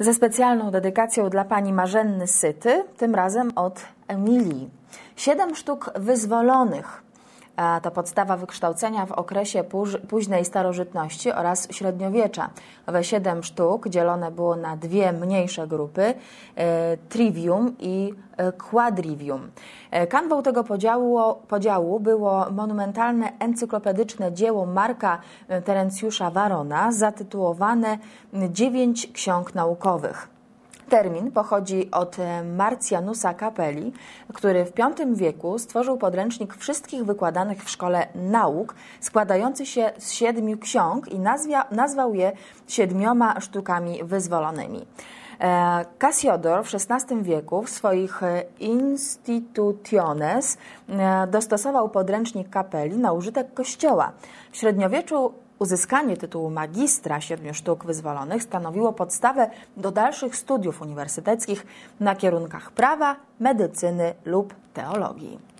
ze specjalną dedykacją dla pani Marzenny Syty, tym razem od Emilii. 7 sztuk wyzwolonych to podstawa wykształcenia w okresie późnej starożytności oraz średniowiecza. Owe 7 sztuk dzielone było na dwie mniejsze grupy, trivium i quadrivium. Kanwą tego podziału było monumentalne encyklopedyczne dzieło Marka Terencjusza Warona zatytułowane 9 ksiąg naukowych. Termin pochodzi od Marcjanusa Kapeli, który w V wieku stworzył podręcznik wszystkich wykładanych w szkole nauk, składający się z 7 ksiąg i nazwał je 7 sztukami wyzwolonymi. Cassiodor w XVI wieku w swoich Institutiones dostosował podręcznik Kapeli na użytek Kościoła. W średniowieczu uzyskanie tytułu magistra 7 sztuk wyzwolonych stanowiło podstawę do dalszych studiów uniwersyteckich na kierunkach prawa, medycyny lub teologii.